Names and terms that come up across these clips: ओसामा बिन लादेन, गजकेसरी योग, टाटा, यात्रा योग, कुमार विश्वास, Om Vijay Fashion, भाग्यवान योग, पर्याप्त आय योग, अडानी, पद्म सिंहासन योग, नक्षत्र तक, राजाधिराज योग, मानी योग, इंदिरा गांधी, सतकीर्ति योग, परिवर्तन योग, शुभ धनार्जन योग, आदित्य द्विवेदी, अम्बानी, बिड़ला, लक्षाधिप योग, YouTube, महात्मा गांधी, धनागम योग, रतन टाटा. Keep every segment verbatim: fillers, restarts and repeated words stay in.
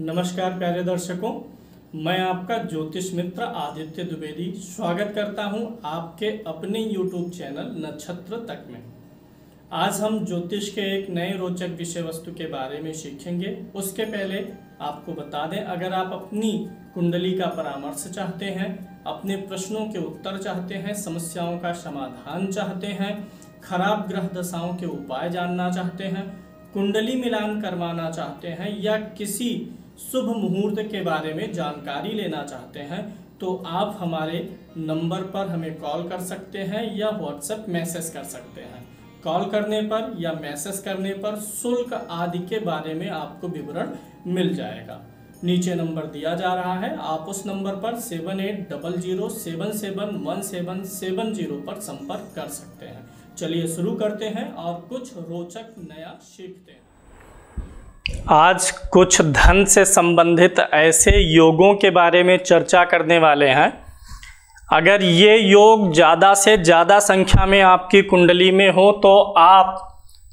नमस्कार प्यारे दर्शकों, मैं आपका ज्योतिष मित्र आदित्य द्विवेदी स्वागत करता हूं आपके अपने YouTube चैनल नक्षत्र तक में। आज हम ज्योतिष के एक नए रोचक विषय वस्तु के बारे में सीखेंगे। उसके पहले आपको बता दें, अगर आप अपनी कुंडली का परामर्श चाहते हैं, अपने प्रश्नों के उत्तर चाहते हैं, समस्याओं का समाधान चाहते हैं, खराब ग्रह दशाओं के उपाय जानना चाहते हैं, कुंडली मिलान करवाना चाहते हैं या किसी शुभ मुहूर्त के बारे में जानकारी लेना चाहते हैं तो आप हमारे नंबर पर हमें कॉल कर सकते हैं या व्हाट्सएप मैसेज कर सकते हैं। कॉल करने पर या मैसेज करने पर शुल्क आदि के बारे में आपको विवरण मिल जाएगा। नीचे नंबर दिया जा रहा है, आप उस नंबर पर seven eight double zero seven seven one seven seven zero पर संपर्क कर सकते हैं। चलिए शुरू करते हैं और कुछ रोचक नया सीखते हैं। आज कुछ धन से संबंधित ऐसे योगों के बारे में चर्चा करने वाले हैं। अगर ये योग ज़्यादा से ज़्यादा संख्या में आपकी कुंडली में हो तो आप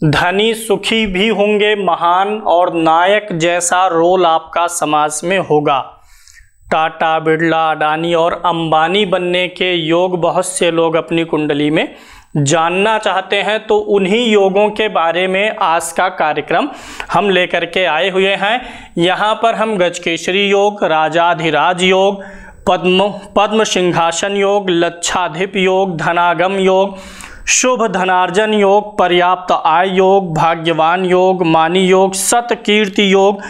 धनी सुखी भी होंगे, महान और नायक जैसा रोल आपका समाज में होगा। टाटा, बिड़ला, अडानी और अम्बानी बनने के योग बहुत से लोग अपनी कुंडली में जानना चाहते हैं, तो उन्हीं योगों के बारे में आज का कार्यक्रम हम लेकर के आए हुए हैं। यहाँ पर हम गजकेसरी योग, राजाधिराज योग, पद्म पद्म सिंहासन योग, लक्षाधिप योग, धनागम योग, शुभ धनार्जन योग, पर्याप्त आय योग, भाग्यवान योग, मानी योग, सतकीर्ति योग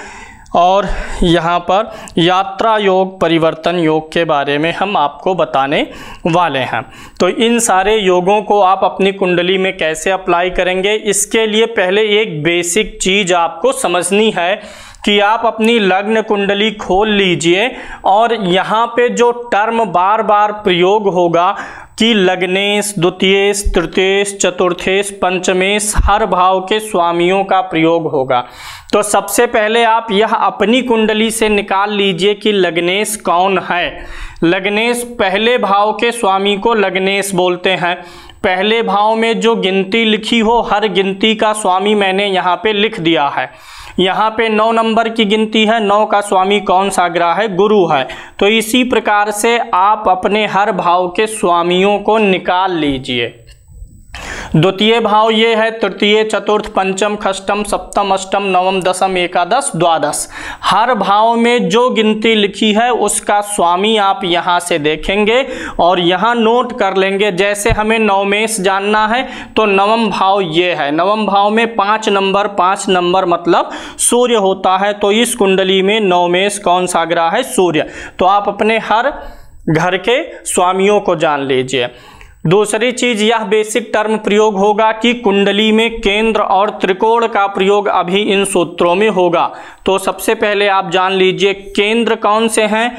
और यहाँ पर यात्रा योग, परिवर्तन योग के बारे में हम आपको बताने वाले हैं। तो इन सारे योगों को आप अपनी कुंडली में कैसे अप्लाई करेंगे, इसके लिए पहले एक बेसिक चीज़ आपको समझनी है कि आप अपनी लग्न कुंडली खोल लीजिए और यहाँ पे जो टर्म बार बार प्रयोग होगा कि लग्नेश, द्वितीयेश, तृतीयेश, चतुर्थेश, पंचमेश, हर भाव के स्वामियों का प्रयोग होगा। तो सबसे पहले आप यह अपनी कुंडली से निकाल लीजिए कि लग्नेश कौन है। लग्नेश पहले भाव के स्वामी को लग्नेश बोलते हैं। पहले भाव में जो गिनती लिखी हो, हर गिनती का स्वामी मैंने यहाँ पे लिख दिया है। यहाँ पे नौ नंबर की गिनती है, नौ का स्वामी कौन सा ग्रह है? गुरु है। तो इसी प्रकार से आप अपने हर भाव के स्वामियों को निकाल लीजिए। द्वितीय भाव ये है, तृतीय, चतुर्थ, पंचम, षष्ठम, सप्तम, अष्टम, नवम, दशम, एकादश, द्वादश, हर भाव में जो गिनती लिखी है उसका स्वामी आप यहाँ से देखेंगे और यहाँ नोट कर लेंगे। जैसे हमें नवमेश जानना है तो नवम भाव ये है। नवम भाव में पाँच नंबर, पाँच नंबर मतलब सूर्य होता है। तो इस कुंडली में नवमेश कौन सा ग्रह है? सूर्य। तो आप अपने हर घर के स्वामियों को जान लीजिए। दूसरी चीज, यह बेसिक टर्म प्रयोग होगा कि कुंडली में केंद्र और त्रिकोण का प्रयोग अभी इन सूत्रों में होगा। तो सबसे पहले आप जान लीजिए केंद्र कौन से हैं?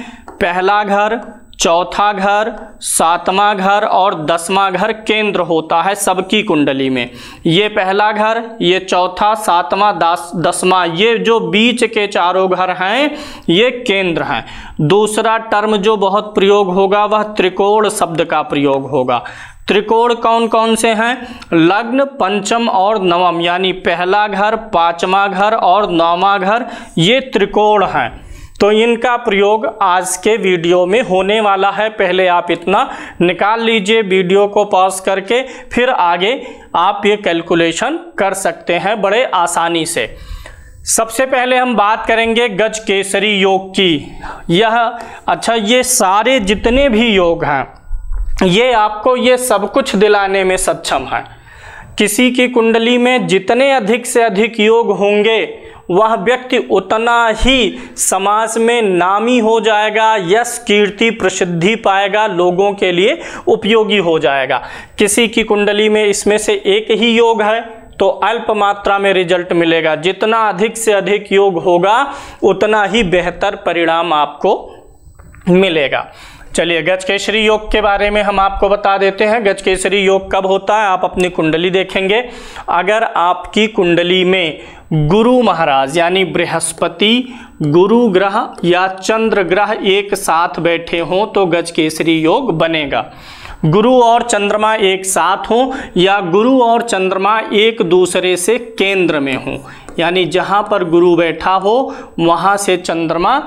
पहला घर, चौथा घर, सातवां घर और दसवां घर केंद्र होता है सबकी कुंडली में। ये पहला घर, ये चौथा, सातवां, दसवां, ये जो बीच के चारों घर हैं ये केंद्र हैं। दूसरा टर्म जो बहुत प्रयोग होगा वह त्रिकोण शब्द का प्रयोग होगा। त्रिकोण कौन कौन से हैं? लग्न, पंचम और नवम, यानी पहला घर, पांचवा घर और नौवां घर, ये त्रिकोण हैं। तो इनका प्रयोग आज के वीडियो में होने वाला है। पहले आप इतना निकाल लीजिए, वीडियो को पॉज करके फिर आगे आप ये कैलकुलेशन कर सकते हैं बड़े आसानी से। सबसे पहले हम बात करेंगे गजकेसरी योग की। यह अच्छा, ये सारे जितने भी योग हैं ये आपको ये सब कुछ दिलाने में सक्षम है। किसी की कुंडली में जितने अधिक से अधिक योग होंगे वह व्यक्ति उतना ही समाज में नामी हो जाएगा, यश कीर्ति प्रसिद्धि पाएगा, लोगों के लिए उपयोगी हो जाएगा। किसी की कुंडली में इसमें से एक ही योग है तो अल्प मात्रा में रिजल्ट मिलेगा। जितना अधिक से अधिक योग होगा उतना ही बेहतर परिणाम आपको मिलेगा। चलिए गजकेसरी योग के बारे में हम आपको बता देते हैं। गजकेसरी योग कब होता है? आप अपनी कुंडली देखेंगे। अगर आपकी कुंडली में गुरु महाराज यानी बृहस्पति, गुरु ग्रह या चंद्र ग्रह एक साथ बैठे हों तो गजकेसरी योग बनेगा। गुरु और चंद्रमा एक साथ हों या गुरु और चंद्रमा एक दूसरे से केंद्र में हों, यानी जहाँ पर गुरु बैठा हो वहाँ से चंद्रमा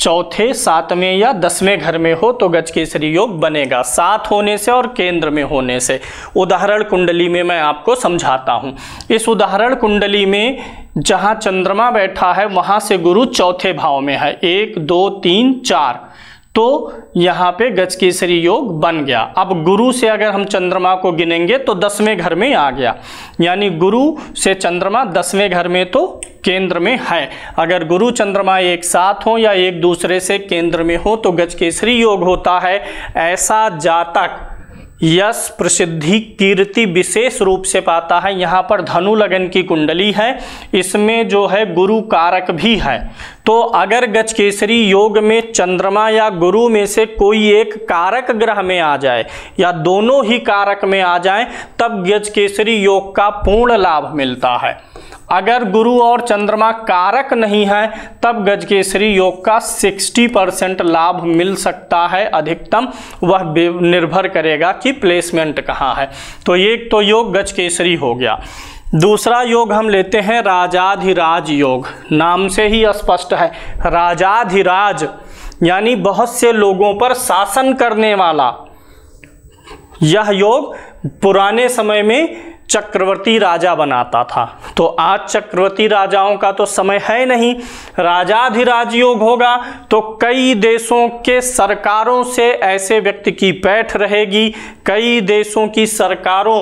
चौथे, सातवें या दसवें घर में हो तो गजकेसरी योग बनेगा, साथ होने से और केंद्र में होने से। उदाहरण कुंडली में मैं आपको समझाता हूँ। इस उदाहरण कुंडली में जहाँ चंद्रमा बैठा है वहाँ से गुरु चौथे भाव में है, एक, दो, तीन, चार, तो यहाँ पे गजकेसरी योग बन गया। अब गुरु से अगर हम चंद्रमा को गिनेंगे तो दसवें घर में आ गया, यानी गुरु से चंद्रमा दसवें घर में तो केंद्र में है। अगर गुरु चंद्रमा एक साथ हो या एक दूसरे से केंद्र में हो तो गजकेसरी योग होता है। ऐसा जातक यश, प्रसिद्धि, कीर्ति विशेष रूप से पाता है। यहाँ पर धनु लगन की कुंडली है, इसमें जो है गुरु कारक भी है, तो अगर गजकेसरी योग में चंद्रमा या गुरु में से कोई एक कारक ग्रह में आ जाए या दोनों ही कारक में आ जाए तब गजकेसरी योग का पूर्ण लाभ मिलता है। अगर गुरु और चंद्रमा कारक नहीं है तब गजकेसरी योग का साठ परसेंट लाभ मिल सकता है अधिकतम, वह निर्भर करेगा कि प्लेसमेंट कहाँ है। तो ये तो योग गजकेसरी हो गया। दूसरा योग हम लेते हैं राजाधिराज योग। नाम से ही स्पष्ट है, राजाधिराज यानी बहुत से लोगों पर शासन करने वाला। यह योग पुराने समय में चक्रवर्ती राजा बनाता था, तो आज चक्रवर्ती राजाओं का तो समय है नहीं। राजाधिराज योग होगा तो कई देशों के सरकारों से ऐसे व्यक्ति की पैठ रहेगी, कई देशों की सरकारों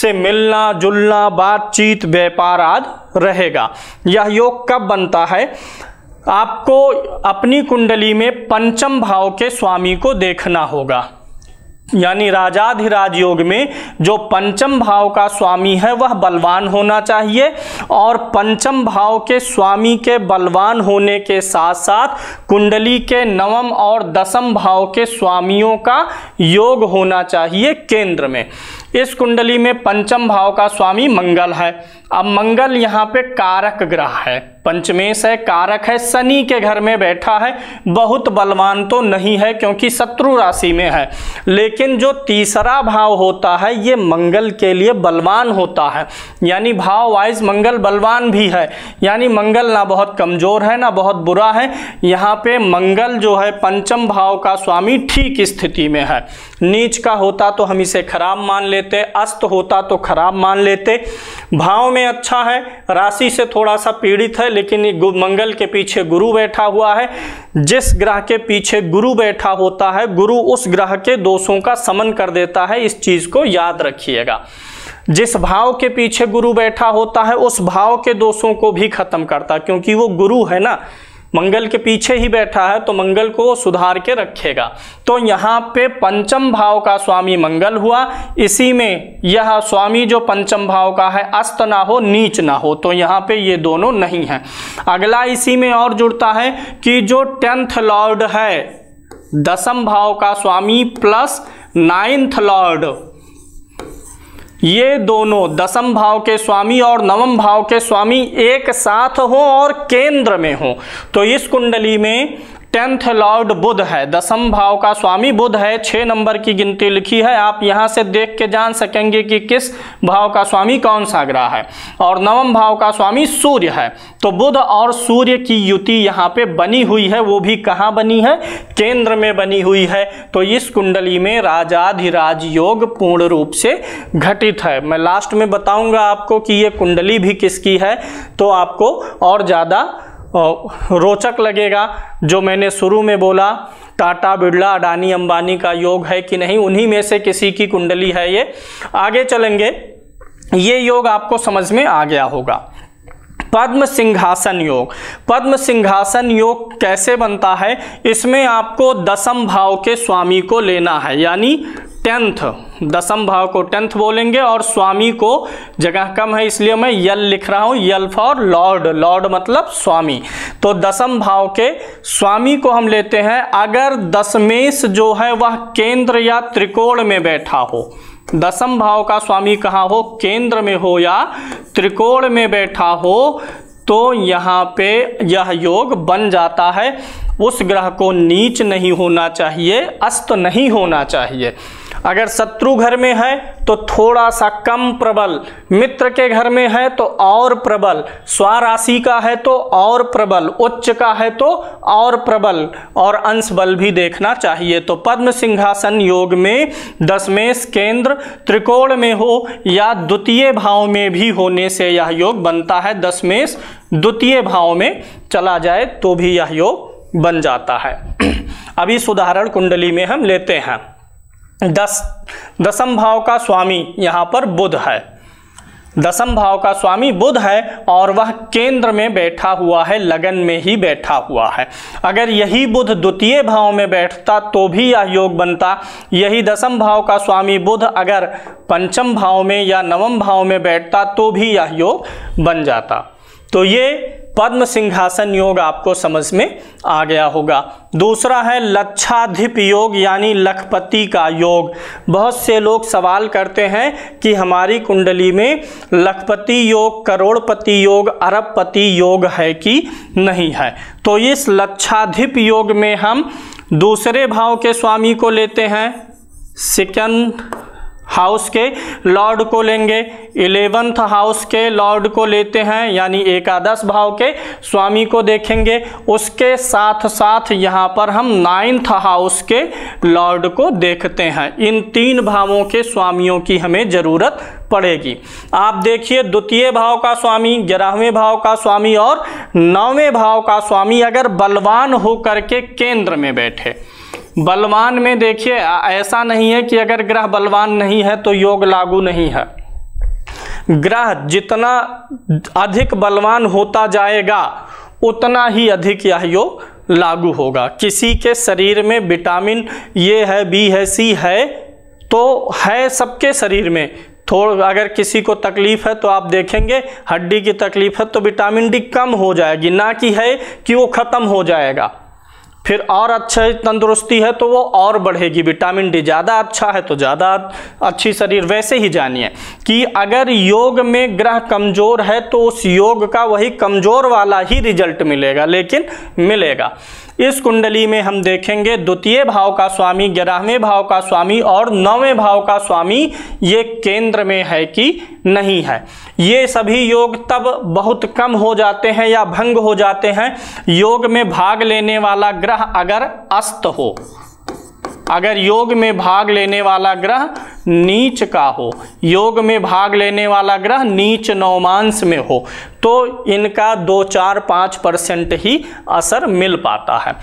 से मिलना जुलना, बातचीत, व्यापार आदि रहेगा। यह योग कब बनता है? आपको अपनी कुंडली में पंचम भाव के स्वामी को देखना होगा, यानी राजाधिराज योग में जो पंचम भाव का स्वामी है वह बलवान होना चाहिए, और पंचम भाव के स्वामी के बलवान होने के साथ साथ कुंडली के नवम और दसम भाव के स्वामियों का योग होना चाहिए केंद्र में। इस कुंडली में पंचम भाव का स्वामी मंगल है। अब मंगल यहाँ पे कारक ग्रह है, पंचमेश है, कारक है, शनि के घर में बैठा है, बहुत बलवान तो नहीं है क्योंकि शत्रु राशि में है, लेकिन जो तीसरा भाव होता है ये मंगल के लिए बलवान होता है, यानी भाव वाइज मंगल बलवान भी है, यानी मंगल ना बहुत कमज़ोर है ना बहुत बुरा है। यहाँ पे मंगल जो है पंचम भाव का स्वामी ठीक स्थिति में है। नीच का होता तो हम इसे खराब मान लेते, अस्त होता तो खराब मान लेते। भाव में अच्छा है, राशि से थोड़ा सा पीड़ित है, लेकिन मंगल के पीछे गुरु बैठा हुआ है। जिस ग्रह के पीछे गुरु बैठा होता है गुरु उस ग्रह के दोषों का समन कर देता है, इस चीज को याद रखिएगा। जिस भाव के पीछे गुरु बैठा होता है उस भाव के दोषों को भी खत्म करता है, क्योंकि वो गुरु है ना, मंगल के पीछे ही बैठा है तो मंगल को सुधार के रखेगा। तो यहाँ पे पंचम भाव का स्वामी मंगल हुआ, इसी में यह स्वामी जो पंचम भाव का है अस्त ना हो, नीच ना हो, तो यहाँ पे ये दोनों नहीं हैं। अगला इसी में और जुड़ता है कि जो टेंथ लॉर्ड है दसम भाव का स्वामी प्लस नाइन्थ लॉर्ड, ये दोनों दसम भाव के स्वामी और नवम भाव के स्वामी एक साथ हो और केंद्र में हो। तो इस कुंडली में टेंथ लॉर्ड बुध है, दसम भाव का स्वामी बुध है, छः नंबर की गिनती लिखी है, आप यहाँ से देख के जान सकेंगे कि किस भाव का स्वामी कौन सा ग्रह है, और नवम भाव का स्वामी सूर्य है। तो बुध और सूर्य की युति यहाँ पे बनी हुई है, वो भी कहाँ बनी है? केंद्र में बनी हुई है। तो इस कुंडली में राजाधिराज योग पूर्ण रूप से घटित है। मैं लास्ट में बताऊँगा आपको कि ये कुंडली भी किसकी है, तो आपको और ज़्यादा रोचक लगेगा। जो मैंने शुरू में बोला टाटा, बिड़ला, अडानी, अम्बानी का योग है कि नहीं, उन्हीं में से किसी की कुंडली है ये। आगे चलेंगे, ये योग आपको समझ में आ गया होगा। पद्म सिंहासन योग, पद्म सिंहासन योग कैसे बनता है? इसमें आपको दसम भाव के स्वामी को लेना है, यानी टेंथ, दसम भाव को टेंथ बोलेंगे, और स्वामी को जगह कम है इसलिए मैं यल लिख रहा हूँ, यल फॉर लॉर्ड, लॉर्ड मतलब स्वामी। तो दसम भाव के स्वामी को हम लेते हैं। अगर दशमेश जो है वह केंद्र या त्रिकोण में बैठा हो, दसम भाव का स्वामी कहाँ हो, केंद्र में हो या त्रिकोण में बैठा हो, तो यहाँ पे यह योग बन जाता है। उस ग्रह को नीच नहीं होना चाहिए, अस्त नहीं होना चाहिए। अगर शत्रु घर में है तो थोड़ा सा कम प्रबल, मित्र के घर में है तो और प्रबल, स्वराशि का है तो और प्रबल, उच्च का है तो और प्रबल, और अंश बल भी देखना चाहिए। तो पद्म सिंहासन योग में दशमेश केंद्र त्रिकोण में हो या द्वितीय भाव में भी होने से यह योग बनता है। दशमेश द्वितीय भाव में चला जाए तो भी यह योग बन जाता है। अभी उदाहरण कुंडली में हम लेते हैं। दस दसम भाव का स्वामी यहाँ पर बुध है, दसम भाव का स्वामी बुध है और वह केंद्र में बैठा हुआ है, लगन में ही बैठा हुआ है। अगर यही बुध द्वितीय भाव में बैठता तो भी यह योग बनता। यही दसम भाव का स्वामी बुध अगर पंचम भाव में या नवम भाव में बैठता तो भी यह योग बन जाता। तो ये पद्म सिंहासन योग आपको समझ में आ गया होगा। दूसरा है लक्षाधिप योग यानी लखपति का योग। बहुत से लोग सवाल करते हैं कि हमारी कुंडली में लखपति योग, करोड़पति योग, अरबपति योग है कि नहीं है। तो इस लक्षाधिप योग में हम दूसरे भाव के स्वामी को लेते हैं, सेकंड हाउस के लॉर्ड को लेंगे, इलेवंथ हाउस के लॉर्ड को लेते हैं यानी एकादश भाव के स्वामी को देखेंगे। उसके साथ साथ यहाँ पर हम नाइन्थ हाउस के लॉर्ड को देखते हैं। इन तीन भावों के स्वामियों की हमें ज़रूरत पड़ेगी। आप देखिए, द्वितीय भाव का स्वामी, ग्यारहवें भाव का स्वामी और नौवें भाव का स्वामी अगर बलवान होकर के केंद्र में बैठे। बलवान में देखिए, ऐसा नहीं है कि अगर ग्रह बलवान नहीं है तो योग लागू नहीं है। ग्रह जितना अधिक बलवान होता जाएगा उतना ही अधिक यह योग लागू होगा। किसी के शरीर में विटामिन ए है, बी है, सी है, तो है सबके शरीर में। थोड़ा अगर किसी को तकलीफ है तो आप देखेंगे हड्डी की तकलीफ है तो विटामिन डी कम हो जाएगी, ना कि है कि वो ख़त्म हो जाएगा। फिर और अच्छा तंदुरुस्ती है तो वो और बढ़ेगी। विटामिन डी ज़्यादा अच्छा है तो ज़्यादा अच्छी शरीर। वैसे ही जानिए कि अगर योग में ग्रह कमज़ोर है तो उस योग का वही कमज़ोर वाला ही रिजल्ट मिलेगा, लेकिन मिलेगा। इस कुंडली में हम देखेंगे द्वितीय भाव का स्वामी, ग्यारहवें भाव का स्वामी और नौवें भाव का स्वामी ये केंद्र में है कि नहीं है। ये सभी योग तब बहुत कम हो जाते हैं या भंग हो जाते हैं। योग में भाग लेने वाला ग्रह अगर अस्त हो, अगर योग में भाग लेने वाला ग्रह नीच का हो, योग में भाग लेने वाला ग्रह नीच नवमांश में हो, तो इनका दो चार पाँच परसेंट ही असर मिल पाता है।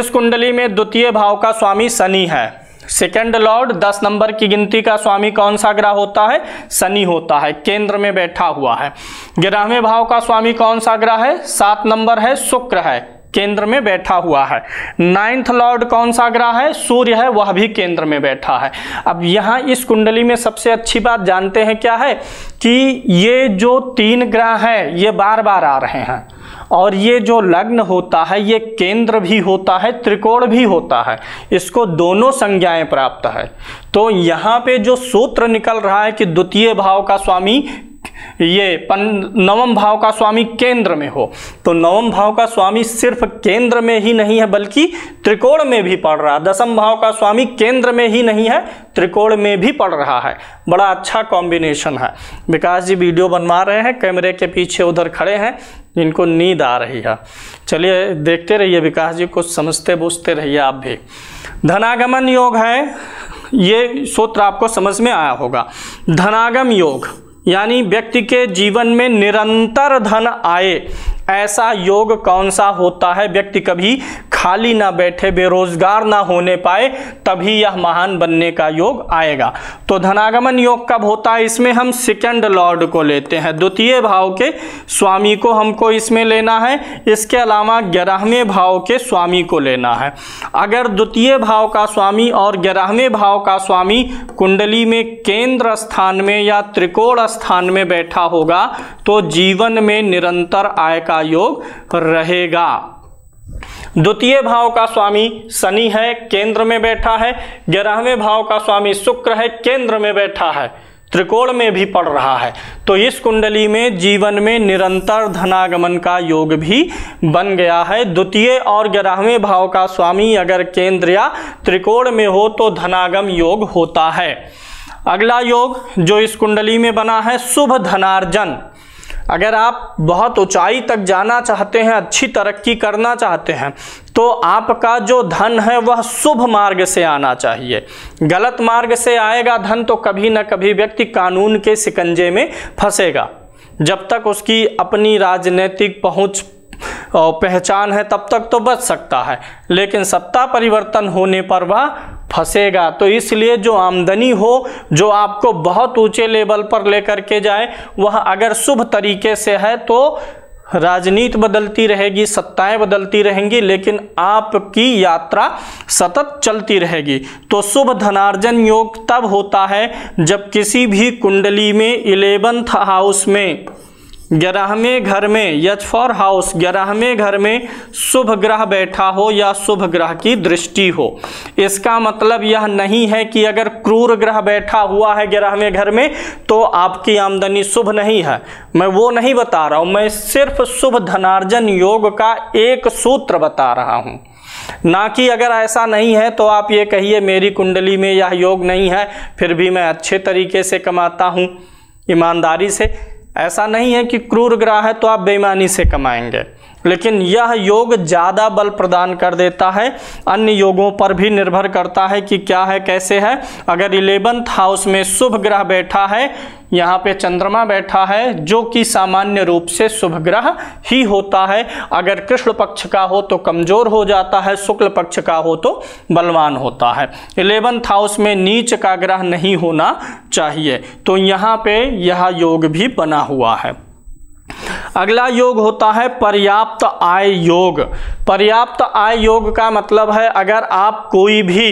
इस कुंडली में द्वितीय भाव का स्वामी शनि है, सेकंड लॉर्ड, दस नंबर की गिनती का स्वामी कौन सा ग्रह होता है? शनि होता है, केंद्र में बैठा हुआ है। ग्यारहवें भाव का स्वामी कौन सा ग्रह है? सात नंबर है, शुक्र है, केंद्र में बैठा हुआ है। नाइन्थ लॉर्ड कौन सा ग्रह है? सूर्य है, वह भी केंद्र में बैठा है। अब यहाँ इस कुंडली में सबसे अच्छी बात जानते हैं क्या है कि ये जो तीन ग्रह हैं ये बार बार आ रहे हैं और ये जो लग्न होता है ये केंद्र भी होता है, त्रिकोण भी होता है, इसको दोनों संज्ञाएं प्राप्त है। तो यहाँ पे जो सूत्र निकल रहा है कि द्वितीय भाव का स्वामी ये पन नवम भाव का स्वामी केंद्र में हो, तो नवम भाव का स्वामी सिर्फ केंद्र में ही नहीं है बल्कि त्रिकोण में भी पड़ रहा है। दसम भाव का स्वामी केंद्र में ही नहीं है, त्रिकोण में भी पड़ रहा है। बड़ा अच्छा कॉम्बिनेशन है। विकास जी वीडियो बनवा रहे हैं, कैमरे के पीछे उधर खड़े हैं, जिनको नींद आ रही है। चलिए देखते रहिए विकास जी, कुछ समझते बूझते रहिए आप भी। धनागमन योग है, ये सूत्र आपको समझ में आया होगा। धनागम योग यानी व्यक्ति के जीवन में निरंतर धन आए, ऐसा योग कौन सा होता है? व्यक्ति कभी खाली ना बैठे, बेरोजगार ना होने पाए, तभी यह महान बनने का योग आएगा। तो धनागमन योग कब होता है? इसमें हम सेकंड लॉर्ड को लेते हैं, द्वितीय भाव के स्वामी को हमको इसमें लेना है। इसके अलावा ग्यारहवें भाव के स्वामी को लेना है। अगर द्वितीय भाव का स्वामी और ग्यारहवें भाव का स्वामी कुंडली में केंद्र स्थान में या त्रिकोण स्थान में बैठा होगा तो जीवन में निरंतर आय का योग रहेगा। द्वितीय भाव का स्वामी शनि है, केंद्र में बैठा है। ग्यारहवें भाव का स्वामी शुक्र है, केंद्र में बैठा है। त्रिकोण में भी पड़ रहा है। तो इस कुंडली में जीवन में निरंतर धनागमन का योग भी बन गया है। द्वितीय और ग्यारहवें भाव का स्वामी अगर केंद्र या त्रिकोण में हो तो धनागम योग होता है। अगला योग जो इस कुंडली में बना है शुभ धनार्जन। अगर आप बहुत ऊंचाई तक जाना चाहते हैं, अच्छी तरक्की करना चाहते हैं, तो आपका जो धन है वह शुभ मार्ग से आना चाहिए। गलत मार्ग से आएगा धन तो कभी ना कभी व्यक्ति कानून के शिकंजे में फंसेगा। जब तक उसकी अपनी राजनीतिक पहुंच और पहचान है तब तक तो बच सकता है, लेकिन सत्ता परिवर्तन होने पर वह फंसेगा। तो इसलिए जो आमदनी हो, जो आपको बहुत ऊंचे लेवल पर लेकर के जाए, वह अगर शुभ तरीके से है तो राजनीति बदलती रहेगी, सत्ताएं बदलती रहेंगी, लेकिन आपकी यात्रा सतत चलती रहेगी। तो शुभ धनार्जन योग तब होता है जब किसी भी कुंडली में इलेवेंथ हाउस में, ग्यारहवें घर में, यच फॉर हाउस ग्यारहवें घर में शुभ ग्रह बैठा हो या शुभ ग्रह की दृष्टि हो। इसका मतलब यह नहीं है कि अगर क्रूर ग्रह बैठा हुआ है ग्यारहवें घर में तो आपकी आमदनी शुभ नहीं है। मैं वो नहीं बता रहा हूँ, मैं सिर्फ शुभ धनार्जन योग का एक सूत्र बता रहा हूँ, ना कि अगर ऐसा नहीं है तो आप ये कहिए मेरी कुंडली में यह योग नहीं है फिर भी मैं अच्छे तरीके से कमाता हूँ ईमानदारी से। ऐसा नहीं है कि क्रूर ग्रह है तो आप बेईमानी से कमाएंगे, लेकिन यह योग ज़्यादा बल प्रदान कर देता है। अन्य योगों पर भी निर्भर करता है कि क्या है, कैसे है। अगर इलेवेंथ हाउस में शुभ ग्रह बैठा है, यहाँ पे चंद्रमा बैठा है जो कि सामान्य रूप से शुभ ग्रह ही होता है। अगर कृष्ण पक्ष का हो तो कमज़ोर हो जाता है, शुक्ल पक्ष का हो तो बलवान होता है। इलेवेंथ हाउस में नीच का ग्रह नहीं होना चाहिए, तो यहाँ पे यह योग भी बना हुआ है। अगला योग होता है पर्याप्त आय योग। पर्याप्त आय योग का मतलब है अगर आप कोई भी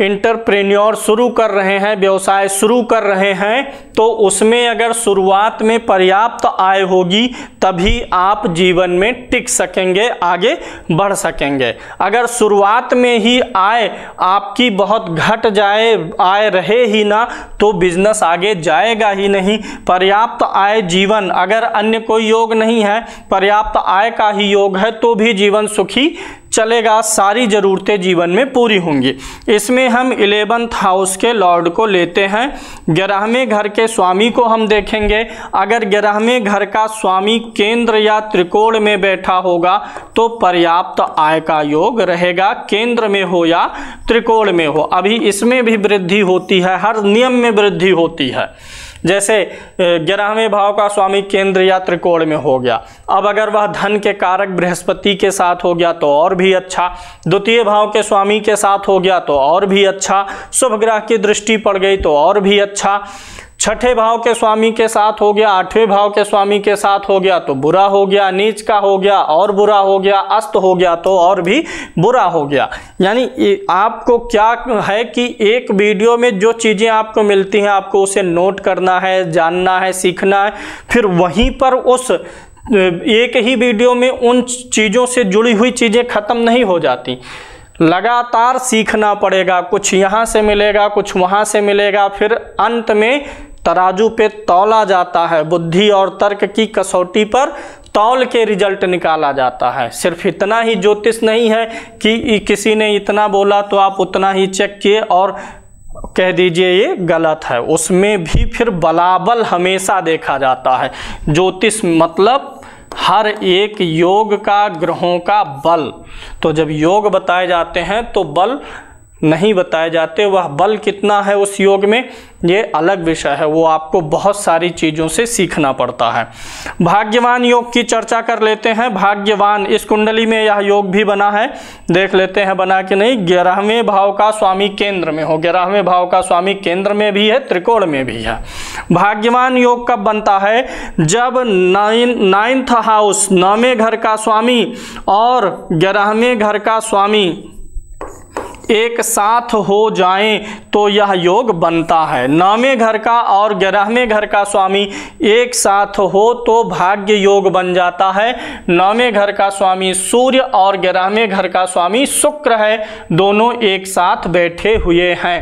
एंटरप्रेन्योर शुरू कर रहे हैं, व्यवसाय शुरू कर रहे हैं, तो उसमें अगर शुरुआत में पर्याप्त आय होगी तभी आप जीवन में टिक सकेंगे, आगे बढ़ सकेंगे। अगर शुरुआत में ही आय आपकी बहुत घट जाए, आय रहे ही ना, तो बिजनेस आगे जाएगा ही नहीं। पर्याप्त आय जीवन, अगर अन्य कोई योग नहीं है, पर्याप्त आय का ही योग है, तो भी जीवन सुखी चलेगा, सारी ज़रूरतें जीवन में पूरी होंगी। इसमें हम इलेवेंथ हाउस के लॉर्ड को लेते हैं, ग्यारहवें घर के स्वामी को हम देखेंगे। अगर ग्यारहवें घर का स्वामी केंद्र या त्रिकोण में बैठा होगा तो पर्याप्त आय का योग रहेगा, केंद्र में हो या त्रिकोण में हो। अभी इसमें भी वृद्धि होती है, हर नियम में वृद्धि होती है। जैसे ग्यारहवें भाव का स्वामी केंद्र या त्रिकोण में हो गया, अब अगर वह धन के कारक बृहस्पति के साथ हो गया तो और भी अच्छा, द्वितीय भाव के स्वामी के साथ हो गया तो और भी अच्छा, शुभ ग्रह की दृष्टि पड़ गई तो और भी अच्छा, छठे भाव के स्वामी के साथ हो गया, आठवें भाव के स्वामी के साथ हो गया तो बुरा हो गया, नीच का हो गया और बुरा हो गया, अस्त हो गया तो और भी बुरा हो गया। यानी आपको क्या है कि एक वीडियो में जो चीज़ें आपको मिलती हैं आपको उसे नोट करना है, जानना है, सीखना है, फिर वहीं पर उस एक ही वीडियो में उन चीज़ों से जुड़ी हुई चीज़ें ख़त्म नहीं हो जाती, लगातार सीखना पड़ेगा। कुछ यहाँ से मिलेगा, कुछ वहाँ से मिलेगा, फिर अंत में तराजू पे तौला जाता है, बुद्धि और तर्क की कसौटी पर तौल के रिजल्ट निकाला जाता है। सिर्फ इतना ही ज्योतिष नहीं है कि किसी ने इतना बोला तो आप उतना ही चेक किए और कह दीजिए ये गलत है, उसमें भी फिर बलाबल हमेशा देखा जाता है। ज्योतिष मतलब हर एक योग का, ग्रहों का बल। तो जब योग बताए जाते हैं तो बल नहीं बताए जाते, वह बल कितना है उस योग में ये अलग विषय है, वो आपको बहुत सारी चीज़ों से सीखना पड़ता है। भाग्यवान योग की चर्चा कर लेते हैं। भाग्यवान, इस कुंडली में यह योग भी बना है, देख लेते हैं बना कि नहीं। ग्यारहवें भाव का स्वामी केंद्र में हो, ग्यारहवें भाव का स्वामी केंद्र में भी है, त्रिकोण में भी है। भाग्यवान योग कब बनता है? जब नाइन नाइन्थ हाउस, नौवें घर का स्वामी और ग्यारहवें घर का स्वामी एक साथ हो जाएं तो यह योग बनता है। नौवें घर का और ग्यारहवें घर का स्वामी एक साथ हो तो भाग्य योग बन जाता है। नौवें घर का स्वामी सूर्य और ग्यारहवें घर का स्वामी शुक्र है, दोनों एक साथ बैठे हुए हैं।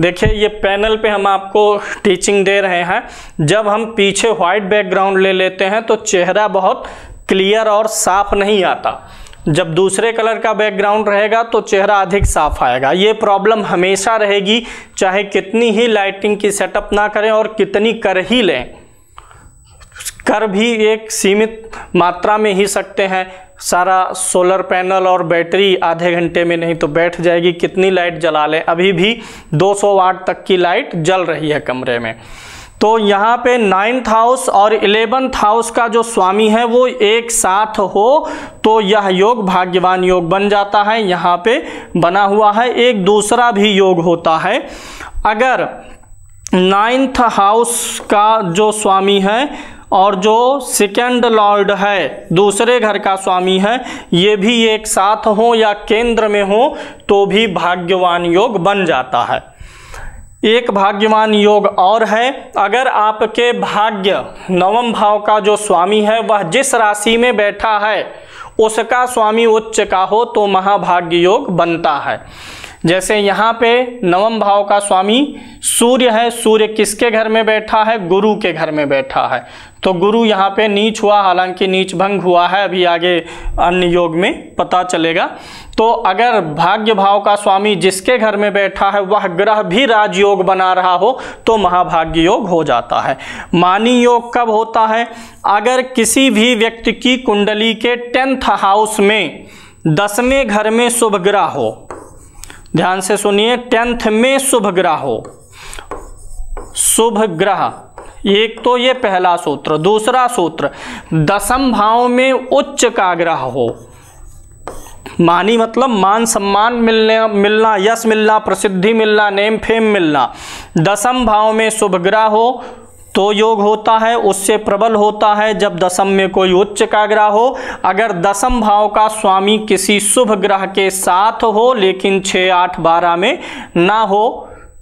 देखिए ये पैनल पे हम आपको टीचिंग दे रहे हैं। जब हम पीछे व्हाइट बैकग्राउंड ले लेते हैं तो चेहरा बहुत क्लियर और साफ नहीं आता। जब दूसरे कलर का बैकग्राउंड रहेगा तो चेहरा अधिक साफ आएगा। ये प्रॉब्लम हमेशा रहेगी, चाहे कितनी ही लाइटिंग की सेटअप ना करें और कितनी कर ही लें, कर भी एक सीमित मात्रा में ही सकते हैं। सारा सोलर पैनल और बैटरी आधे घंटे में नहीं तो बैठ जाएगी, कितनी लाइट जला लें। अभी भी दो सौ वाट तक की लाइट जल रही है कमरे में। तो यहाँ पे नाइन्थ हाउस और इलेवेंथ हाउस का जो स्वामी है वो एक साथ हो तो यह योग भाग्यवान योग बन जाता है। यहाँ पे बना हुआ है। एक दूसरा भी योग होता है, अगर नाइन्थ हाउस का जो स्वामी है और जो सेकेंड लॉर्ड है, दूसरे घर का स्वामी है, ये भी एक साथ हो या केंद्र में हो तो भी भाग्यवान योग बन जाता है। एक भाग्यवान योग और है, अगर आपके भाग्य नवम भाव का जो स्वामी है वह जिस राशि में बैठा है उसका स्वामी उच्च का हो तो महाभाग्य योग बनता है। जैसे यहाँ पे नवम भाव का स्वामी सूर्य है, सूर्य किसके घर में बैठा है? गुरु के घर में बैठा है, तो गुरु यहाँ पे नीच हुआ, हालांकि नीच भंग हुआ है, अभी आगे अन्य योग में पता चलेगा। तो अगर भाग्य भाव का स्वामी जिसके घर में बैठा है वह ग्रह भी राजयोग बना रहा हो तो महाभाग्य योग हो जाता है। मानी योग कब होता है? अगर किसी भी व्यक्ति की कुंडली के टेंथ हाउस में, दसवें घर में शुभ ग्रह हो, ध्यान से सुनिए, टेंथ में शुभ ग्रह हो, शुभ ग्रह, एक तो ये पहला सूत्र। दूसरा सूत्र, दसम भाव में उच्च का ग्रह हो, मानी मतलब मान सम्मान मिलने मिलना, यश मिलना, प्रसिद्धि मिलना, नेम फेम मिलना, दसम भाव में शुभ ग्रह हो तो योग होता है, उससे प्रबल होता है। जब दसम में कोई उच्च का ग्रह हो, अगर दसम भाव का स्वामी किसी शुभ ग्रह के साथ हो लेकिन छः आठ बारह में ना हो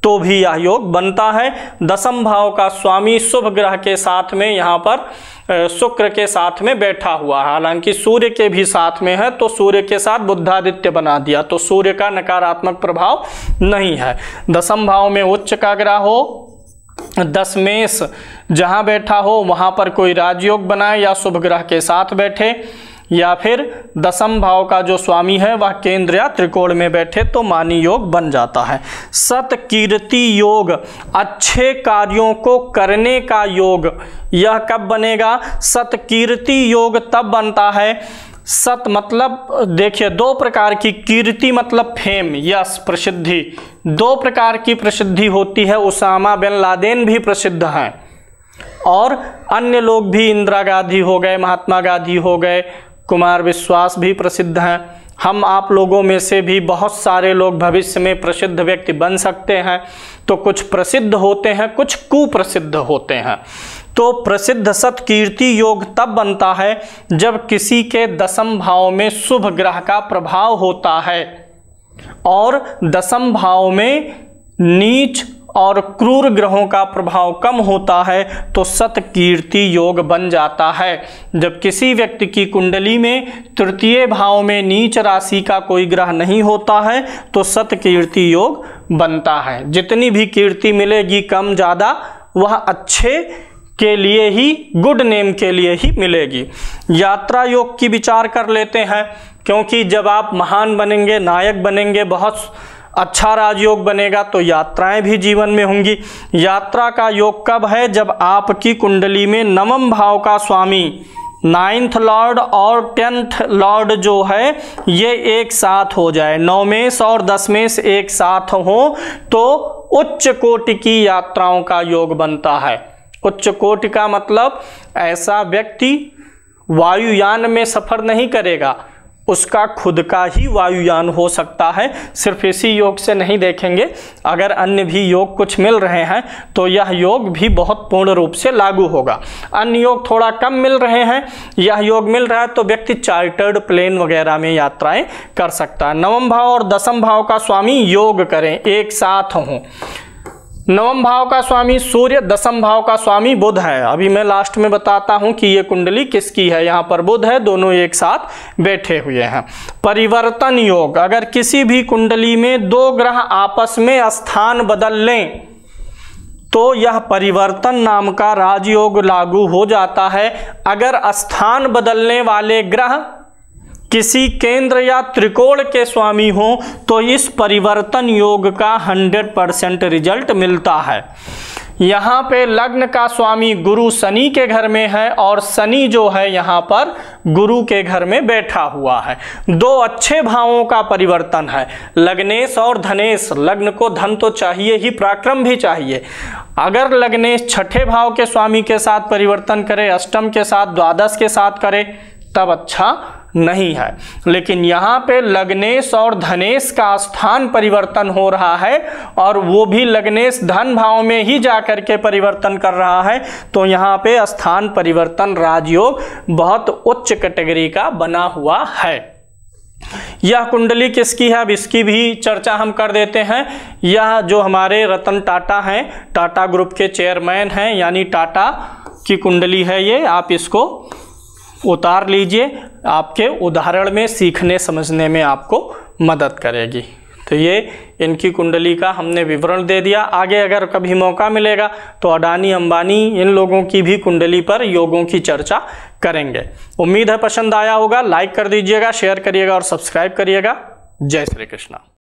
तो भी यह योग बनता है। दसम भाव का स्वामी शुभ ग्रह के साथ में, यहाँ पर शुक्र के साथ में बैठा हुआ है, हालांकि सूर्य के भी साथ में है तो सूर्य के साथ बुधादित्य बना दिया, तो सूर्य का नकारात्मक प्रभाव नहीं है। दसम भाव में उच्च का ग्रह हो, दसमेश जहाँ बैठा हो वहाँ पर कोई राजयोग बनाए या शुभ ग्रह के साथ बैठे, या फिर दसम भाव का जो स्वामी है वह केंद्र या त्रिकोण में बैठे तो मानी योग बन जाता है। सतकीर्ति योग, अच्छे कार्यों को करने का योग, यह कब बनेगा? सतकीर्ति योग तब बनता है, सत मतलब देखिए दो प्रकार की, कीर्ति मतलब फेम, यश, प्रसिद्धि, दो प्रकार की प्रसिद्धि होती है। ओसामा बिन लादेन भी प्रसिद्ध हैं और अन्य लोग भी, इंदिरा गांधी हो गए, महात्मा गांधी हो गए, कुमार विश्वास भी प्रसिद्ध हैं। हम आप लोगों में से भी बहुत सारे लोग भविष्य में प्रसिद्ध व्यक्ति बन सकते हैं। तो कुछ प्रसिद्ध होते हैं, कुछ कुप्रसिद्ध होते हैं। तो प्रसिद्ध सतकीर्ति योग तब बनता है जब किसी के दसम भाव में शुभ ग्रह का प्रभाव होता है और दसम भाव में नीच और क्रूर ग्रहों का प्रभाव कम होता है तो सतकीर्ति योग बन जाता है। जब किसी व्यक्ति की कुंडली में तृतीय भाव में नीच राशि का कोई ग्रह नहीं होता है तो सतकीर्ति योग बनता है। जितनी भी कीर्ति मिलेगी कम ज़्यादा वह अच्छे के लिए ही, गुड नेम के लिए ही मिलेगी। यात्रा योग की विचार कर लेते हैं, क्योंकि जब आप महान बनेंगे, नायक बनेंगे, बहुत अच्छा राजयोग बनेगा तो यात्राएं भी जीवन में होंगी। यात्रा का योग कब है? जब आपकी कुंडली में नवम भाव का स्वामी, नाइन्थ लॉर्ड और टेंथ लॉर्ड जो है ये एक साथ हो जाए, नवमेश और दसमेश एक साथ हो तो उच्च कोटि की यात्राओं का योग बनता है। उच्च कोटि का मतलब ऐसा व्यक्ति वायुयान में सफर नहीं करेगा, उसका खुद का ही वायुयान हो सकता है। सिर्फ इसी योग से नहीं देखेंगे, अगर अन्य भी योग कुछ मिल रहे हैं तो यह योग भी बहुत पूर्ण रूप से लागू होगा। अन्य योग थोड़ा कम मिल रहे हैं, यह योग मिल रहा है तो व्यक्ति चार्टर्ड प्लेन वगैरह में यात्राएं कर सकता है। नवम भाव और दसम भाव का स्वामी योग करें, एक साथ हों। नवम भाव का स्वामी सूर्य, दसम भाव का स्वामी बुध है। अभी मैं लास्ट में बताता हूं कि ये कुंडली किसकी है। यहाँ पर बुध है, दोनों एक साथ बैठे हुए हैं। परिवर्तन योग, अगर किसी भी कुंडली में दो ग्रह आपस में स्थान बदल लें तो यह परिवर्तन नाम का राजयोग लागू हो जाता है। अगर स्थान बदलने वाले ग्रह किसी केंद्र या त्रिकोण के स्वामी हो तो इस परिवर्तन योग का सौ परसेंट रिजल्ट मिलता है। यहाँ पे लग्न का स्वामी गुरु शनि के घर में है और शनि जो है यहाँ पर गुरु के घर में बैठा हुआ है। दो अच्छे भावों का परिवर्तन है, लग्नेश और धनेश। लग्न को धन तो चाहिए ही, पराक्रम भी चाहिए। अगर लग्नेश छठे भाव के स्वामी के साथ परिवर्तन करे, अष्टम के साथ, द्वादश के साथ करे, तब अच्छा नहीं है। लेकिन यहाँ पे लग्नेश और धनेश का स्थान परिवर्तन हो रहा है और वो भी लग्नेश धन भाव में ही जाकर के परिवर्तन कर रहा है, तो यहाँ पे स्थान परिवर्तन राजयोग बहुत उच्च कैटेगरी का बना हुआ है। यह कुंडली किसकी है, अब इसकी भी चर्चा हम कर देते हैं। यह जो हमारे रतन टाटा हैं, टाटा ग्रुप के चेयरमैन हैं, यानी टाटा की कुंडली है ये। आप इसको उतार लीजिए, आपके उदाहरण में सीखने समझने में आपको मदद करेगी। तो ये इनकी कुंडली का हमने विवरण दे दिया। आगे अगर कभी मौका मिलेगा तो अडानी अम्बानी इन लोगों की भी कुंडली पर योगों की चर्चा करेंगे। उम्मीद है पसंद आया होगा। लाइक कर दीजिएगा, शेयर करिएगा और सब्सक्राइब करिएगा। जय श्री कृष्णा।